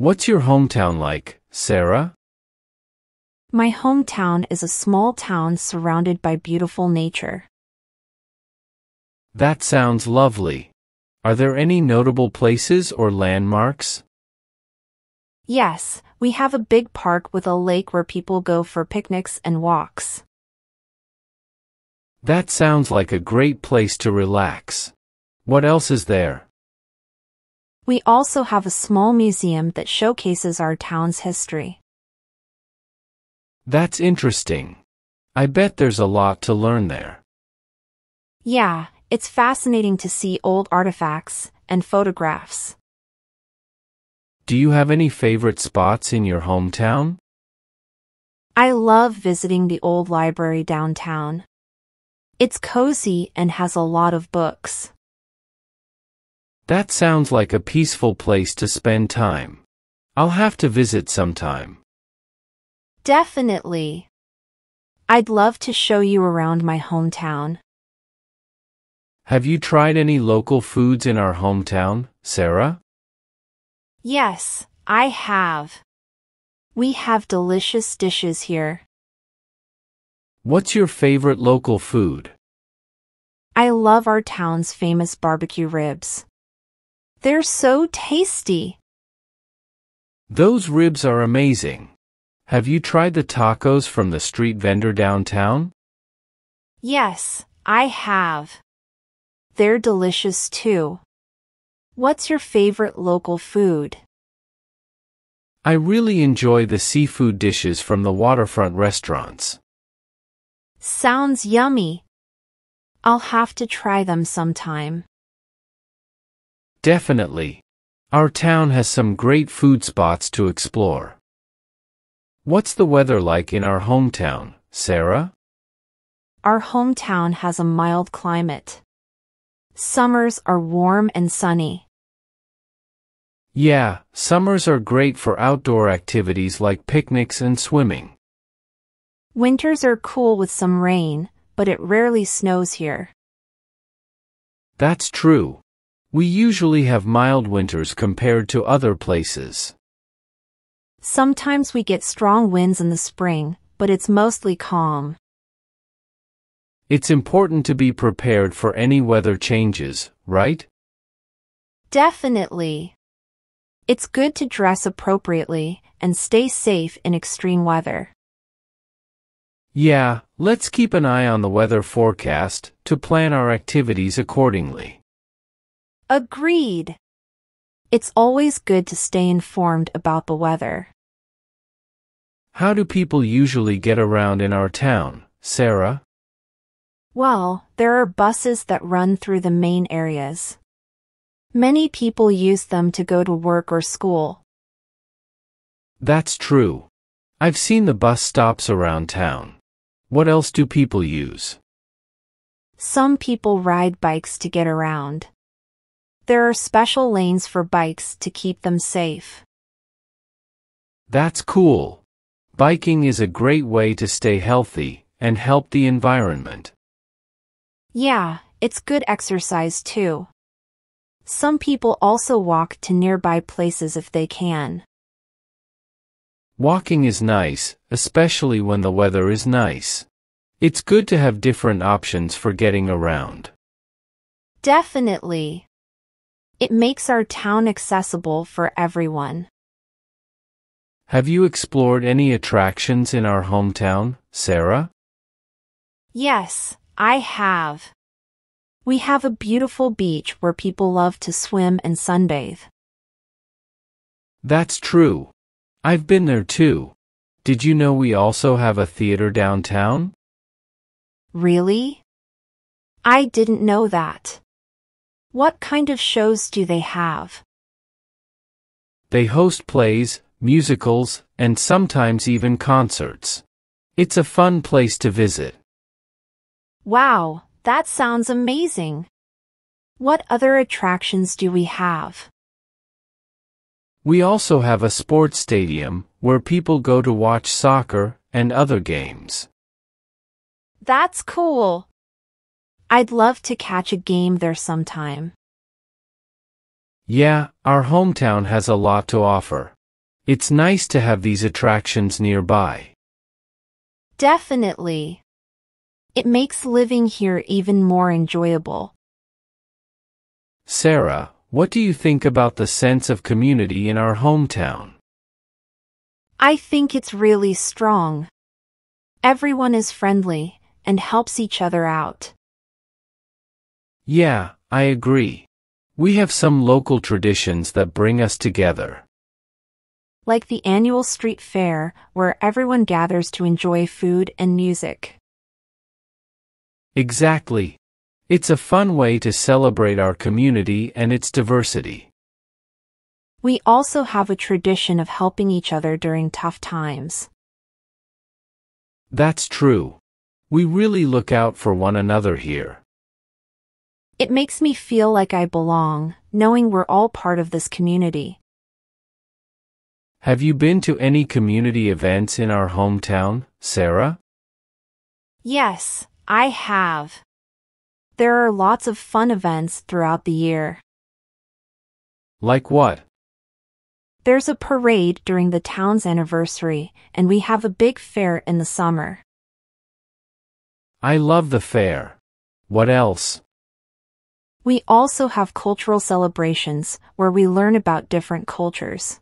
What's your hometown like, Sarah? My hometown is a small town surrounded by beautiful nature. That sounds lovely. Are there any notable places or landmarks? Yes, we have a big park with a lake where people go for picnics and walks. That sounds like a great place to relax. What else is there? We also have a small museum that showcases our town's history. That's interesting. I bet there's a lot to learn there. Yeah, it's fascinating to see old artifacts and photographs. Do you have any favorite spots in your hometown? I love visiting the old library downtown. It's cozy and has a lot of books. That sounds like a peaceful place to spend time. I'll have to visit sometime. Definitely. I'd love to show you around my hometown. Have you tried any local foods in our hometown, Sarah? Yes, I have. We have delicious dishes here. What's your favorite local food? I love our town's famous barbecue ribs. They're so tasty. Those ribs are amazing. Have you tried the tacos from the street vendor downtown? Yes, I have. They're delicious too. What's your favorite local food? I really enjoy the seafood dishes from the waterfront restaurants. Sounds yummy. I'll have to try them sometime. Definitely. Our town has some great food spots to explore. What's the weather like in our hometown, Sarah? Our hometown has a mild climate. Summers are warm and sunny. Yeah, summers are great for outdoor activities like picnics and swimming. Winters are cool with some rain, but it rarely snows here. That's true. We usually have mild winters compared to other places. Sometimes we get strong winds in the spring, but it's mostly calm. It's important to be prepared for any weather changes, right? Definitely. It's good to dress appropriately and stay safe in extreme weather. Yeah, let's keep an eye on the weather forecast to plan our activities accordingly. Agreed. It's always good to stay informed about the weather. How do people usually get around in our town, Sarah? Well, there are buses that run through the main areas. Many people use them to go to work or school. That's true. I've seen the bus stops around town. What else do people use? Some people ride bikes to get around. There are special lanes for bikes to keep them safe. That's cool. Biking is a great way to stay healthy and help the environment. Yeah, it's good exercise too. Some people also walk to nearby places if they can. Walking is nice, especially when the weather is nice. It's good to have different options for getting around. Definitely. It makes our town accessible for everyone. Have you explored any attractions in our hometown, Sarah? Yes, I have. We have a beautiful beach where people love to swim and sunbathe. That's true. I've been there too. Did you know we also have a theater downtown? Really? I didn't know that. What kind of shows do they have? They host plays, musicals, and sometimes even concerts. It's a fun place to visit. Wow, that sounds amazing. What other attractions do we have? We also have a sports stadium where people go to watch soccer and other games. That's cool. I'd love to catch a game there sometime. Yeah, our hometown has a lot to offer. It's nice to have these attractions nearby. Definitely. It makes living here even more enjoyable. Sarah, what do you think about the sense of community in our hometown? I think it's really strong. Everyone is friendly and helps each other out. Yeah, I agree. We have some local traditions that bring us together. Like the annual street fair, where everyone gathers to enjoy food and music. Exactly. It's a fun way to celebrate our community and its diversity. We also have a tradition of helping each other during tough times. That's true. We really look out for one another here. It makes me feel like I belong, knowing we're all part of this community. Have you been to any community events in our hometown, Sarah? Yes, I have. There are lots of fun events throughout the year. Like what? There's a parade during the town's anniversary, and we have a big fair in the summer. I love the fair. What else? We also have cultural celebrations, where we learn about different cultures.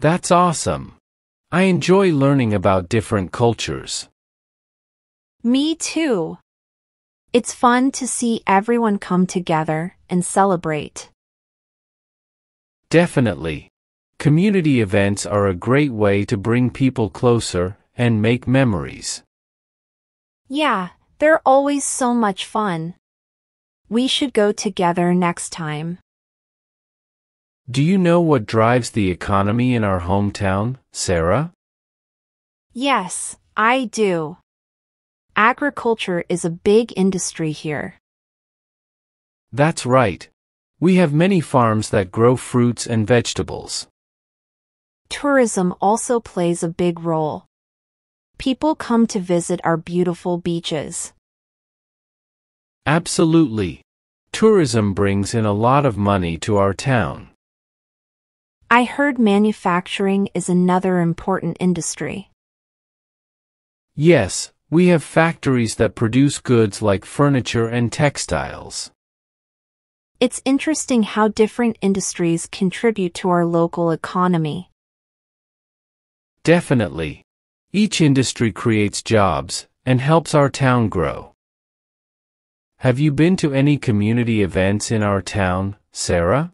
That's awesome. I enjoy learning about different cultures. Me too. It's fun to see everyone come together and celebrate. Definitely. Community events are a great way to bring people closer and make memories. Yeah, they're always so much fun. We should go together next time. Do you know what drives the economy in our hometown, Sarah? Yes, I do. Agriculture is a big industry here. That's right. We have many farms that grow fruits and vegetables. Tourism also plays a big role. People come to visit our beautiful beaches. Absolutely. Tourism brings in a lot of money to our town. I heard manufacturing is another important industry. Yes, we have factories that produce goods like furniture and textiles. It's interesting how different industries contribute to our local economy. Definitely. Each industry creates jobs and helps our town grow. Have you been to any community events in our town, Sarah?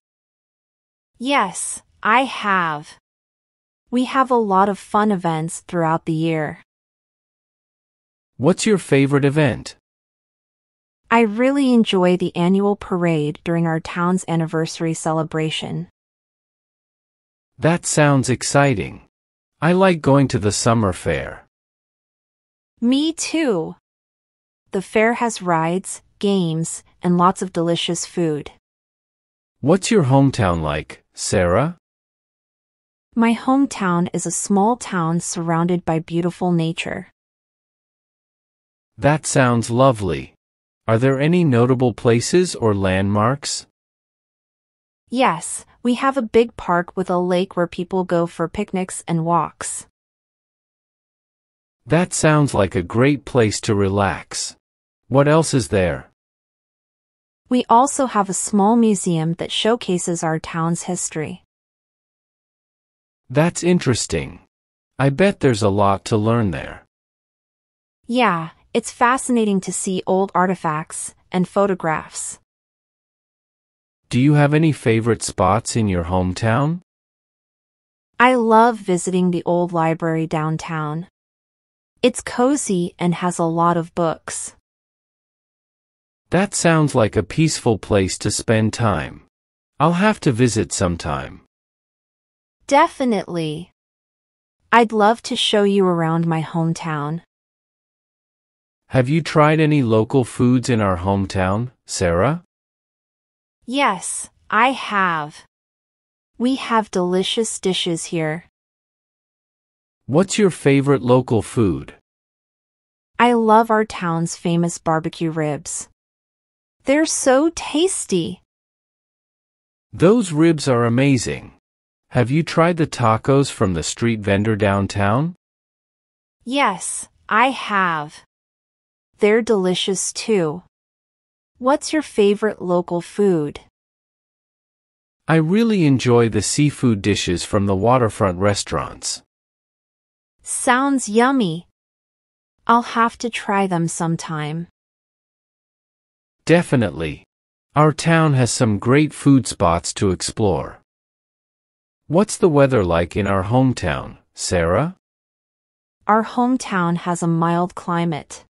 Yes, I have. We have a lot of fun events throughout the year. What's your favorite event? I really enjoy the annual parade during our town's anniversary celebration. That sounds exciting. I like going to the summer fair. Me too. The fair has rides, games, and lots of delicious food. What's your hometown like, Sarah? My hometown is a small town surrounded by beautiful nature. That sounds lovely. Are there any notable places or landmarks? Yes, we have a big park with a lake where people go for picnics and walks. That sounds like a great place to relax. What else is there? We also have a small museum that showcases our town's history. That's interesting. I bet there's a lot to learn there. Yeah. It's fascinating to see old artifacts and photographs. Do you have any favorite spots in your hometown? I love visiting the old library downtown. It's cozy and has a lot of books. That sounds like a peaceful place to spend time. I'll have to visit sometime. Definitely. I'd love to show you around my hometown. Have you tried any local foods in our hometown, Sarah? Yes, I have. We have delicious dishes here. What's your favorite local food? I love our town's famous barbecue ribs. They're so tasty. Those ribs are amazing. Have you tried the tacos from the street vendor downtown? Yes, I have. They're delicious too. What's your favorite local food? I really enjoy the seafood dishes from the waterfront restaurants. Sounds yummy. I'll have to try them sometime. Definitely. Our town has some great food spots to explore. What's the weather like in our hometown, Sarah? Our hometown has a mild climate.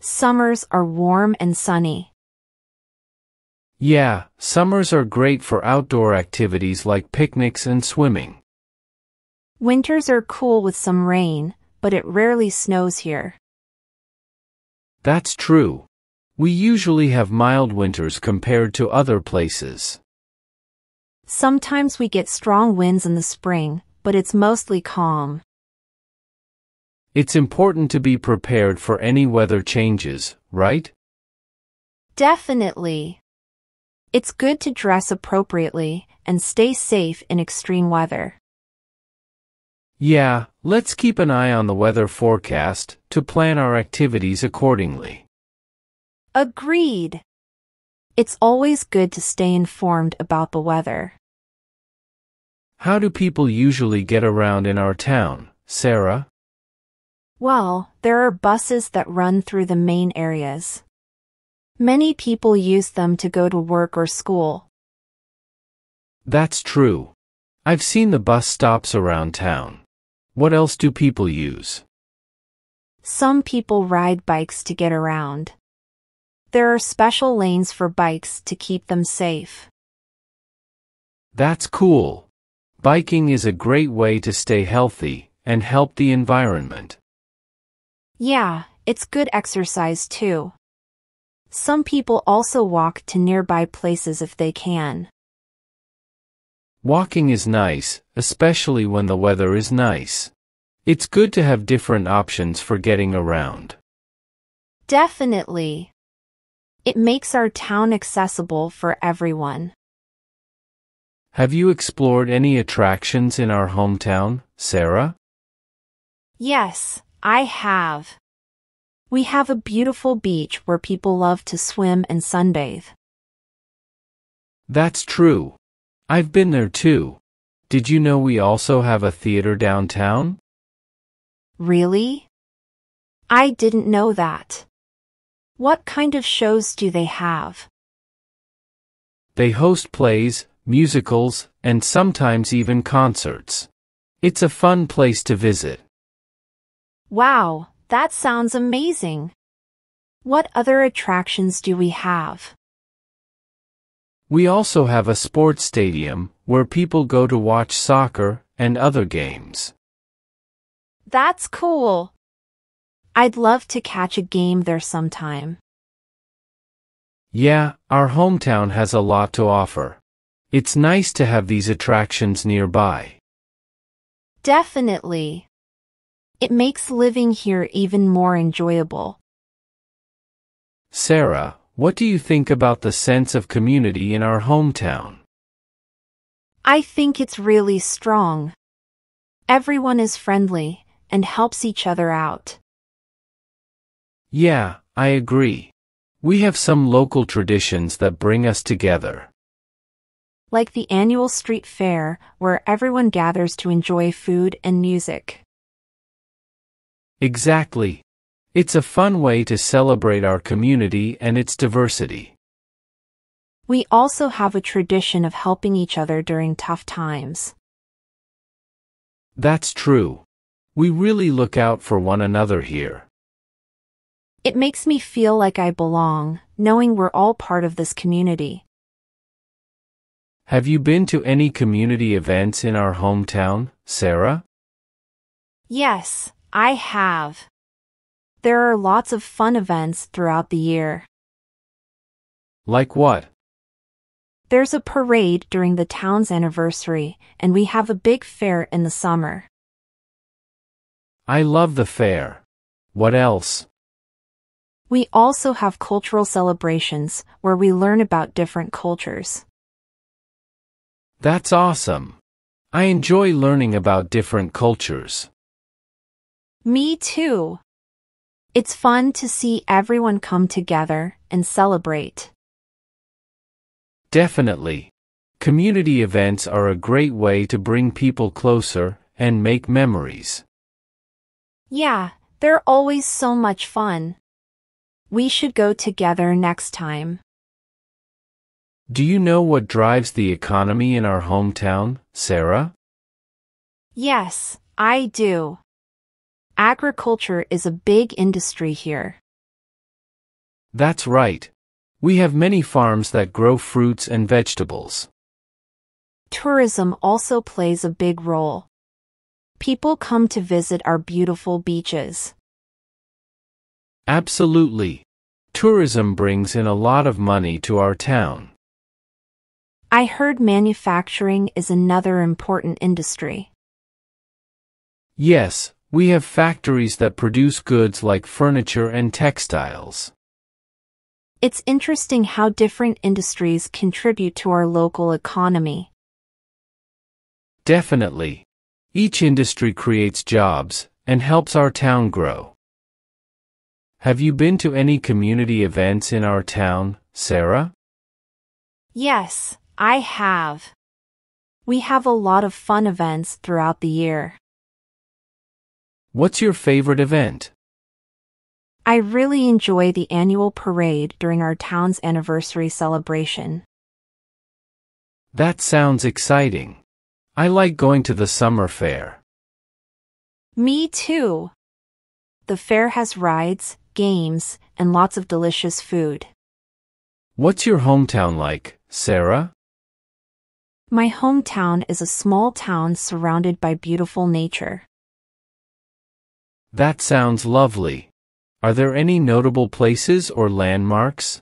Summers are warm and sunny. Yeah, summers are great for outdoor activities like picnics and swimming. Winters are cool with some rain, but it rarely snows here. That's true. We usually have mild winters compared to other places. Sometimes we get strong winds in the spring, but it's mostly calm. It's important to be prepared for any weather changes, right? Definitely. It's good to dress appropriately and stay safe in extreme weather. Yeah, let's keep an eye on the weather forecast to plan our activities accordingly. Agreed. It's always good to stay informed about the weather. How do people usually get around in our town, Sarah? Well, there are buses that run through the main areas. Many people use them to go to work or school. That's true. I've seen the bus stops around town. What else do people use? Some people ride bikes to get around. There are special lanes for bikes to keep them safe. That's cool. Biking is a great way to stay healthy and help the environment. Yeah, it's good exercise too. Some people also walk to nearby places if they can. Walking is nice, especially when the weather is nice. It's good to have different options for getting around. Definitely. It makes our town accessible for everyone. Have you explored any attractions in our hometown, Sarah? Yes, I have. We have a beautiful beach where people love to swim and sunbathe. That's true. I've been there too. Did you know we also have a theater downtown? Really? I didn't know that. What kind of shows do they have? They host plays, musicals, and sometimes even concerts. It's a fun place to visit. Wow, that sounds amazing. What other attractions do we have? We also have a sports stadium where people go to watch soccer and other games. That's cool. I'd love to catch a game there sometime. Yeah, our hometown has a lot to offer. It's nice to have these attractions nearby. Definitely. It makes living here even more enjoyable. Sarah, what do you think about the sense of community in our hometown? I think it's really strong. Everyone is friendly and helps each other out. Yeah, I agree. We have some local traditions that bring us together. Like the annual street fair, where everyone gathers to enjoy food and music. Exactly. It's a fun way to celebrate our community and its diversity. We also have a tradition of helping each other during tough times. That's true. We really look out for one another here. It makes me feel like I belong, knowing we're all part of this community. Have you been to any community events in our hometown, Sarah? Yes, I have. There are lots of fun events throughout the year. Like what? There's a parade during the town's anniversary, and we have a big fair in the summer. I love the fair. What else? We also have cultural celebrations, where we learn about different cultures. That's awesome. I enjoy learning about different cultures. Me too. It's fun to see everyone come together and celebrate. Definitely. Community events are a great way to bring people closer and make memories. Yeah, they're always so much fun. We should go together next time. Do you know what drives the economy in our hometown, Sarah? Yes, I do. Agriculture is a big industry here. That's right. We have many farms that grow fruits and vegetables. Tourism also plays a big role. People come to visit our beautiful beaches. Absolutely. Tourism brings in a lot of money to our town. I heard manufacturing is another important industry. Yes, we have factories that produce goods like furniture and textiles. It's interesting how different industries contribute to our local economy. Definitely. Each industry creates jobs and helps our town grow. Have you been to any community events in our town, Sarah? Yes, I have. We have a lot of fun events throughout the year. What's your favorite event? I really enjoy the annual parade during our town's anniversary celebration. That sounds exciting. I like going to the summer fair. Me too. The fair has rides, games, and lots of delicious food. What's your hometown like, Sarah? My hometown is a small town surrounded by beautiful nature. That sounds lovely. Are there any notable places or landmarks?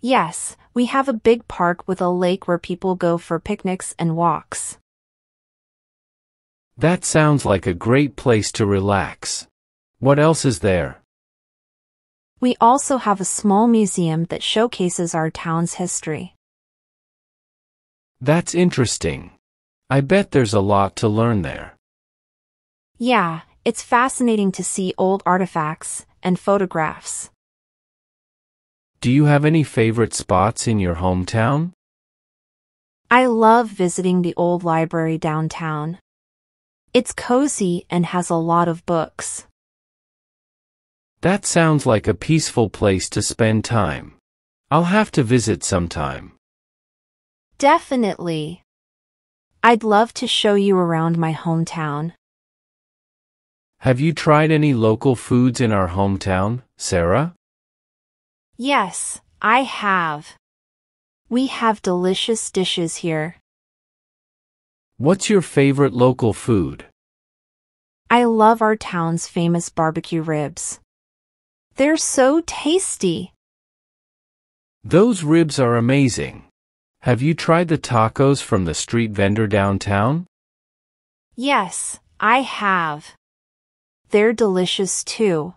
Yes, we have a big park with a lake where people go for picnics and walks. That sounds like a great place to relax. What else is there? We also have a small museum that showcases our town's history. That's interesting. I bet there's a lot to learn there. Yeah. It's fascinating to see old artifacts and photographs. Do you have any favorite spots in your hometown? I love visiting the old library downtown. It's cozy and has a lot of books. That sounds like a peaceful place to spend time. I'll have to visit sometime. Definitely. I'd love to show you around my hometown. Have you tried any local foods in our hometown, Sarah? Yes, I have. We have delicious dishes here. What's your favorite local food? I love our town's famous barbecue ribs. They're so tasty. Those ribs are amazing. Have you tried the tacos from the street vendor downtown? Yes, I have. They're delicious too.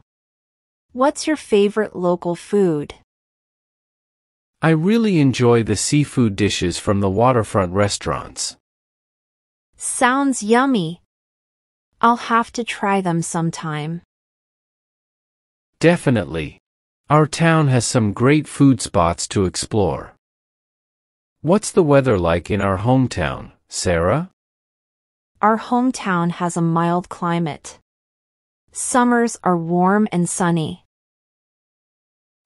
What's your favorite local food? I really enjoy the seafood dishes from the waterfront restaurants. Sounds yummy. I'll have to try them sometime. Definitely. Our town has some great food spots to explore. What's the weather like in our hometown, Sarah? Our hometown has a mild climate. Summers are warm and sunny.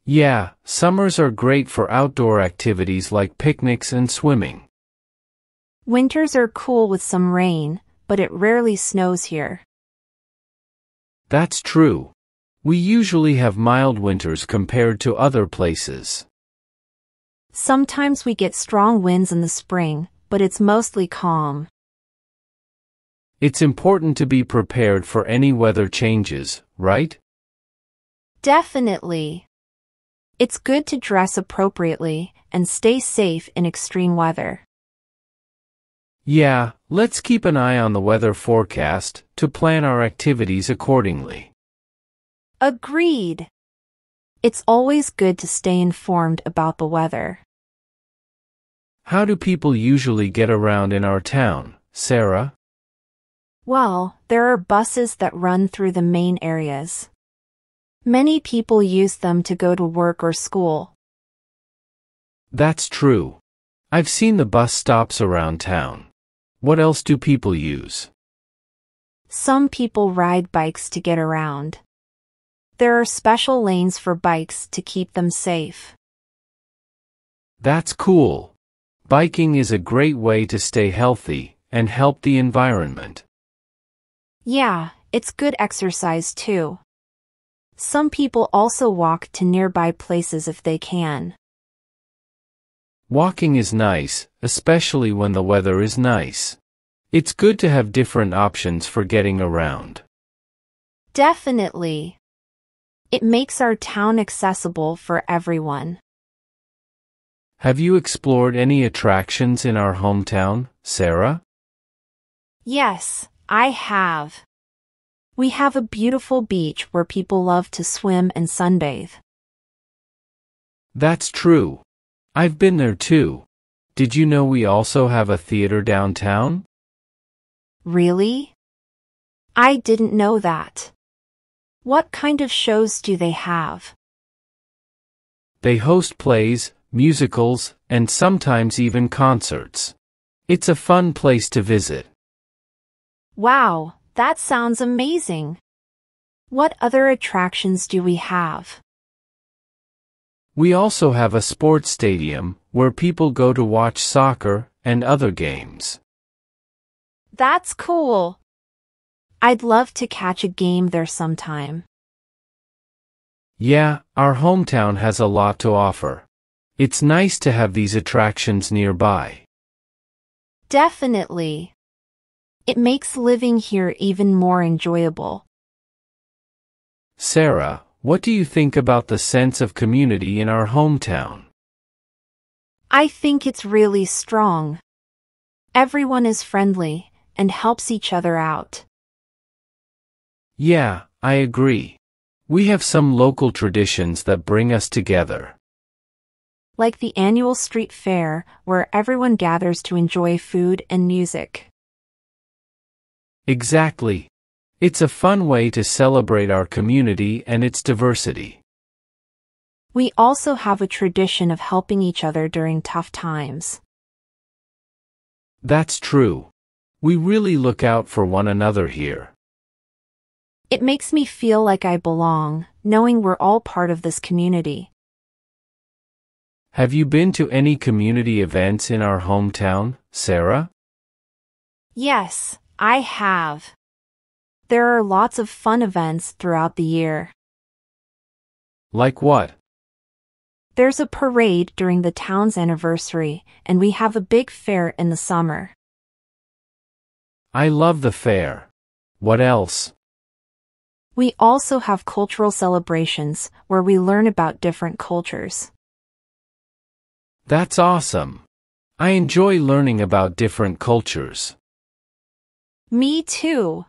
Yeah, summers are great for outdoor activities like picnics and swimming. Winters are cool with some rain, but it rarely snows here. That's true. We usually have mild winters compared to other places. Sometimes we get strong winds in the spring, but it's mostly calm. It's important to be prepared for any weather changes, right? Definitely. It's good to dress appropriately and stay safe in extreme weather. Yeah, let's keep an eye on the weather forecast to plan our activities accordingly. Agreed. It's always good to stay informed about the weather. How do people usually get around in our town, Sarah? Well, there are buses that run through the main areas. Many people use them to go to work or school. That's true. I've seen the bus stops around town. What else do people use? Some people ride bikes to get around. There are special lanes for bikes to keep them safe. That's cool. Biking is a great way to stay healthy and help the environment. Yeah, it's good exercise too. Some people also walk to nearby places if they can. Walking is nice, especially when the weather is nice. It's good to have different options for getting around. Definitely. It makes our town accessible for everyone. Have you explored any attractions in our hometown, Sarah? Yes, I have. We have a beautiful beach where people love to swim and sunbathe. That's true. I've been there too. Did you know we also have a theater downtown? Really? I didn't know that. What kind of shows do they have? They host plays, musicals, and sometimes even concerts. It's a fun place to visit. Wow, that sounds amazing. What other attractions do we have? We also have a sports stadium where people go to watch soccer and other games. That's cool. I'd love to catch a game there sometime. Yeah, our hometown has a lot to offer. It's nice to have these attractions nearby. Definitely. It makes living here even more enjoyable. Sarah, what do you think about the sense of community in our hometown? I think it's really strong. Everyone is friendly and helps each other out. Yeah, I agree. We have some local traditions that bring us together. Like the annual street fair, where everyone gathers to enjoy food and music. Exactly. It's a fun way to celebrate our community and its diversity. We also have a tradition of helping each other during tough times. That's true. We really look out for one another here. It makes me feel like I belong, knowing we're all part of this community. Have you been to any community events in our hometown, Sarah? Yes, I have. There are lots of fun events throughout the year. Like what? There's a parade during the town's anniversary, and we have a big fair in the summer. I love the fair. What else? We also have cultural celebrations, where we learn about different cultures. That's awesome. I enjoy learning about different cultures. Me too.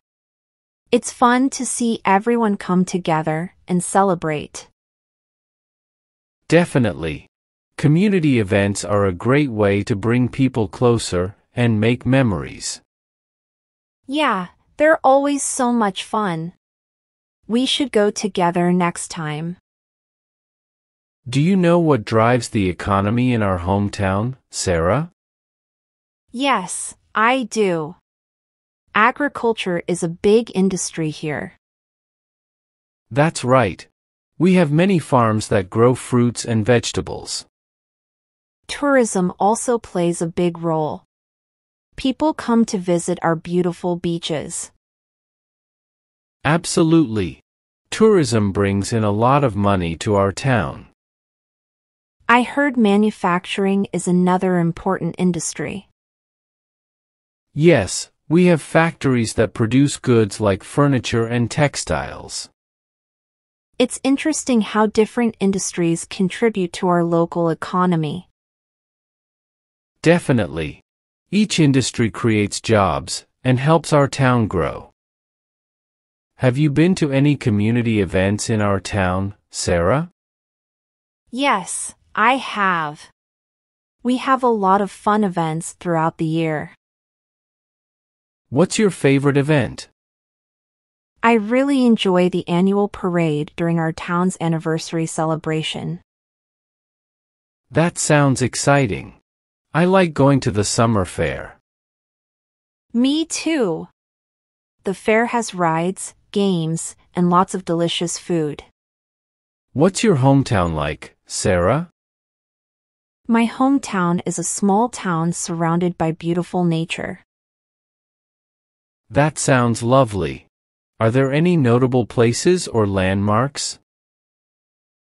It's fun to see everyone come together and celebrate. Definitely. Community events are a great way to bring people closer and make memories. Yeah, they're always so much fun. We should go together next time. Do you know what drives the economy in our hometown, Sarah? Yes, I do. Agriculture is a big industry here. That's right. We have many farms that grow fruits and vegetables. Tourism also plays a big role. People come to visit our beautiful beaches. Absolutely. Tourism brings in a lot of money to our town. I heard manufacturing is another important industry. Yes, we have factories that produce goods like furniture and textiles. It's interesting how different industries contribute to our local economy. Definitely. Each industry creates jobs and helps our town grow. Have you been to any community events in our town, Sarah? Yes, I have. We have a lot of fun events throughout the year. What's your favorite event? I really enjoy the annual parade during our town's anniversary celebration. That sounds exciting. I like going to the summer fair. Me too. The fair has rides, games, and lots of delicious food. What's your hometown like, Sarah? My hometown is a small town surrounded by beautiful nature. That sounds lovely. Are there any notable places or landmarks?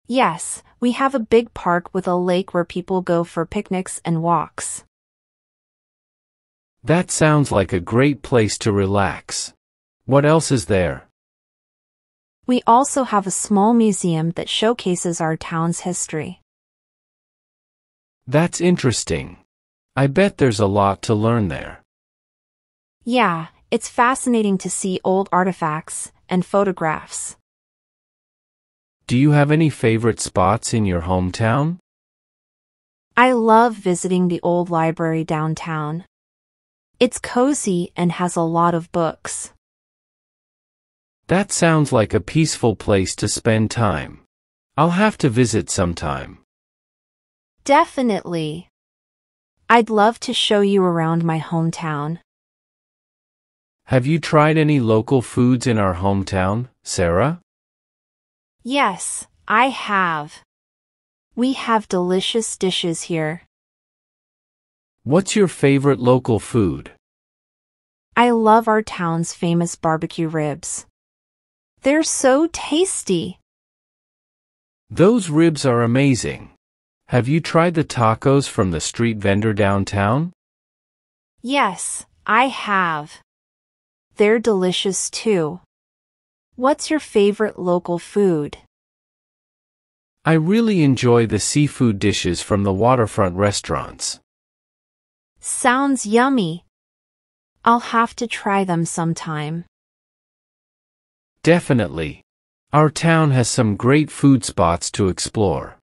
Yes, we have a big park with a lake where people go for picnics and walks. That sounds like a great place to relax. What else is there? We also have a small museum that showcases our town's history. That's interesting. I bet there's a lot to learn there. Yeah. It's fascinating to see old artifacts and photographs. Do you have any favorite spots in your hometown? I love visiting the old library downtown. It's cozy and has a lot of books. That sounds like a peaceful place to spend time. I'll have to visit sometime. Definitely. I'd love to show you around my hometown. Have you tried any local foods in our hometown, Sarah? Yes, I have. We have delicious dishes here. What's your favorite local food? I love our town's famous barbecue ribs. They're so tasty. Those ribs are amazing. Have you tried the tacos from the street vendor downtown? Yes, I have. They're delicious too. What's your favorite local food? I really enjoy the seafood dishes from the waterfront restaurants. Sounds yummy. I'll have to try them sometime. Definitely. Our town has some great food spots to explore.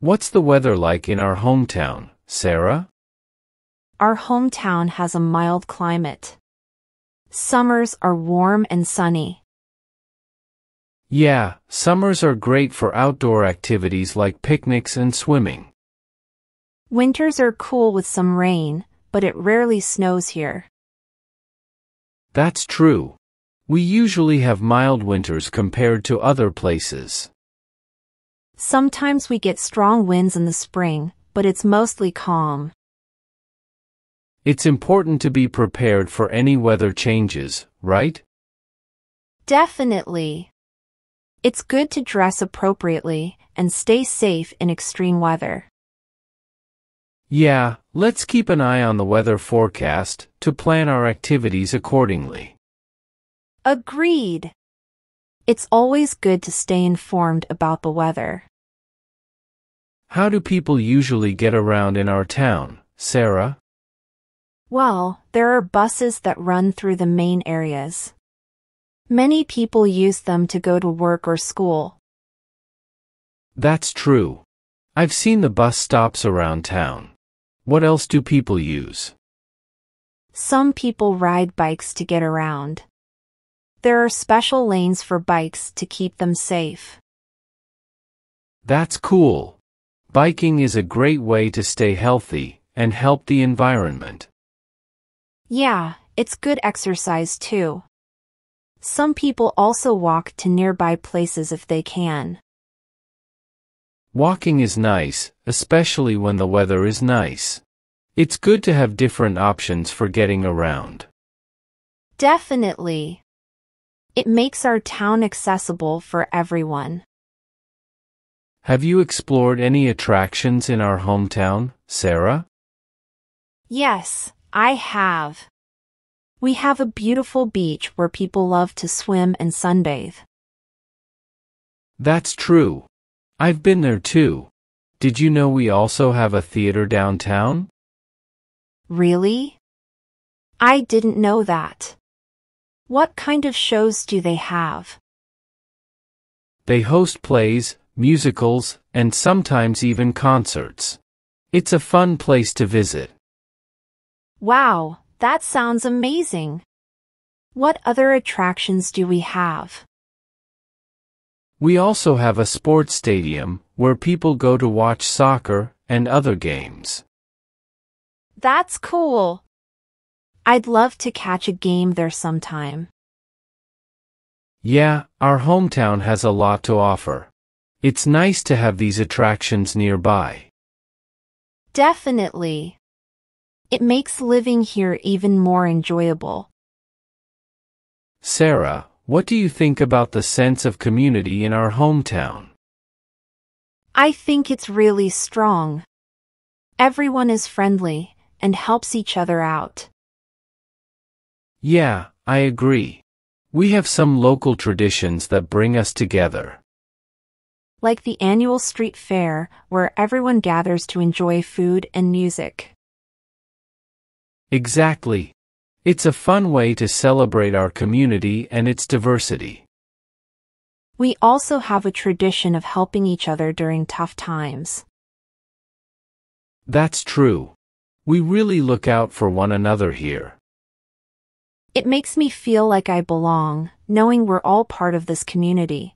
What's the weather like in our hometown, Sarah? Our hometown has a mild climate. Summers are warm and sunny. Yeah, summers are great for outdoor activities like picnics and swimming. Winters are cool with some rain, but it rarely snows here. That's true. We usually have mild winters compared to other places. Sometimes we get strong winds in the spring, but it's mostly calm. It's important to be prepared for any weather changes, right? Definitely. It's good to dress appropriately and stay safe in extreme weather. Yeah, let's keep an eye on the weather forecast to plan our activities accordingly. Agreed. It's always good to stay informed about the weather. How do people usually get around in our town, Sarah? Well, there are buses that run through the main areas. Many people use them to go to work or school. That's true. I've seen the bus stops around town. What else do people use? Some people ride bikes to get around. There are special lanes for bikes to keep them safe. That's cool. Biking is a great way to stay healthy and help the environment. Yeah, it's good exercise too. Some people also walk to nearby places if they can. Walking is nice, especially when the weather is nice. It's good to have different options for getting around. Definitely. It makes our town accessible for everyone. Have you explored any attractions in our hometown, Sarah? Yes. I have. We have a beautiful beach where people love to swim and sunbathe. That's true. I've been there too. Did you know we also have a theater downtown? Really? I didn't know that. What kind of shows do they have? They host plays, musicals, and sometimes even concerts. It's a fun place to visit. Wow, That sounds amazing. What other attractions do we have? We also have a sports stadium, where people go to watch soccer and other games. That's cool. I'd love to catch a game there sometime. Yeah, our hometown has a lot to offer. It's nice to have these attractions nearby. Definitely. It makes living here even more enjoyable. Sarah, what do you think about the sense of community in our hometown? I think it's really strong. Everyone is friendly and helps each other out. Yeah, I agree. We have some local traditions that bring us together. Like the annual street fair, where everyone gathers to enjoy food and music. Exactly. It's a fun way to celebrate our community and its diversity. We also have a tradition of helping each other during tough times. That's true. We really look out for one another here. It makes me feel like I belong, knowing we're all part of this community.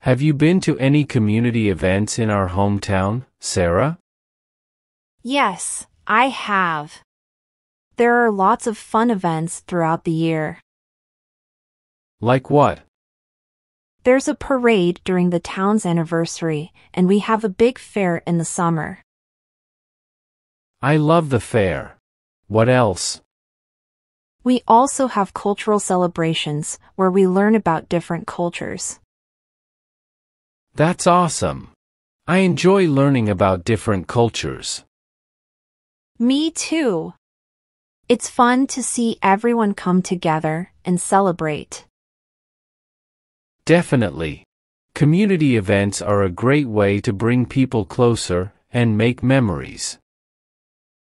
Have you been to any community events in our hometown, Sarah? Yes, I have. There are lots of fun events throughout the year. Like what? There's a parade during the town's anniversary, and we have a big fair in the summer. I love the fair. What else? We also have cultural celebrations, where we learn about different cultures. That's awesome. I enjoy learning about different cultures. Me too. It's fun to see everyone come together and celebrate. Definitely. Community events are a great way to bring people closer and make memories.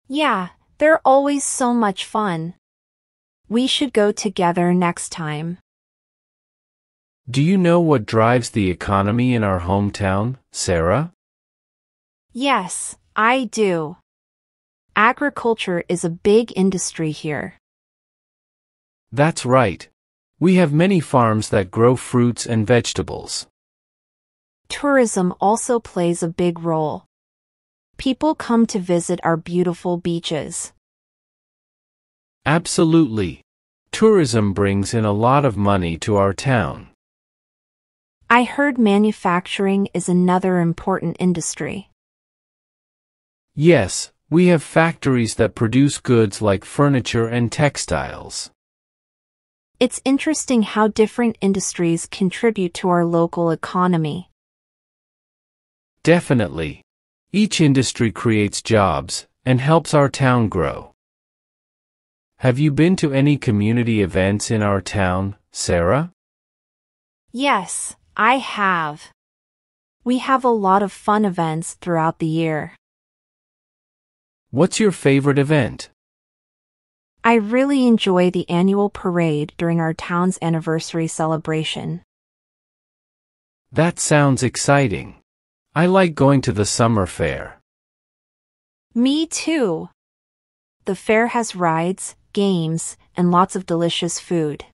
Yeah, they're always so much fun. We should go together next time. Do you know what drives the economy in our hometown, Sarah? Yes, I do. Agriculture is a big industry here. That's right. We have many farms that grow fruits and vegetables. Tourism also plays a big role. People come to visit our beautiful beaches. Absolutely. Tourism brings in a lot of money to our town. I heard manufacturing is another important industry. Yes, we have factories that produce goods like furniture and textiles. It's interesting how different industries contribute to our local economy. Definitely. Each industry creates jobs and helps our town grow. Have you been to any community events in our town, Sarah? Yes, I have. We have a lot of fun events throughout the year. What's your favorite event? I really enjoy the annual parade during our town's anniversary celebration. That sounds exciting. I like going to the summer fair. Me too. The fair has rides, games, and lots of delicious food.